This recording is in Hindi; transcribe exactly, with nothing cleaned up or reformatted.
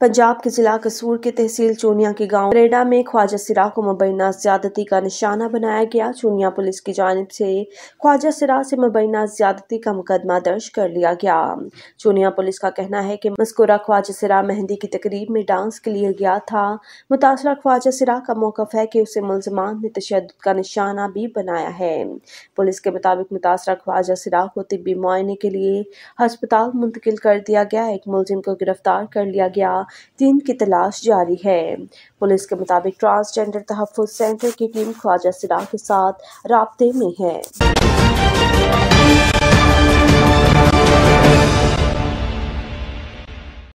पंजाब के जिला कसूर के तहसील चूनिया के गांव नोएडा में ख्वाजा सरा को मुबैना ज्यादती का निशाना बनाया गया। चूनिया पुलिस की जानिब से ख्वाजा सरा से मुबैना ज्यादती का मुकदमा दर्ज कर लिया गया। चूनिया पुलिस का कहना है कि मस्कुरा ख्वाजा सरा मेहंदी की तकरीब में डांस के लिए गया था। मुतासरा ख्वाजा सरा का मौक़िफ़ है कि उसे मुलजमान ने तशद्दुद का निशाना भी बनाया है। पुलिस के मुताबिक मुतासरा ख्वाजा सरा को तिब्बी मुआयने के लिए हस्पताल मुंतकिल कर दिया गया। एक मुलजिम को गिरफ्तार कर लिया गया। तीन की तलाश जारी है। पुलिस के मुताबिक ट्रांसजेंडर तहफ़्फ़ुज़ सेंटर की टीम ख्वाजा सरा के साथ राब्ते में है।